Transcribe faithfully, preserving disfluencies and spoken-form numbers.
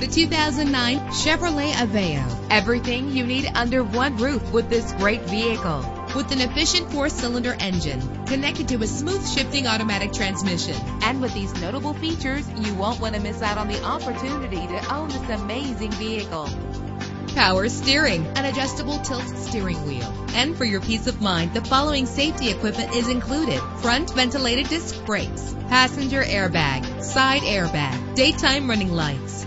the two thousand nine Chevrolet Aveo. Everything you need under one roof with this great vehicle. With an efficient four-cylinder engine connected to a smooth shifting automatic transmission. And with these notable features, you won't want to miss out on the opportunity to own this amazing vehicle. Power steering, an adjustable tilt steering wheel. And for your peace of mind, the following safety equipment is included: front ventilated disc brakes, passenger airbag, side airbag, daytime running lights.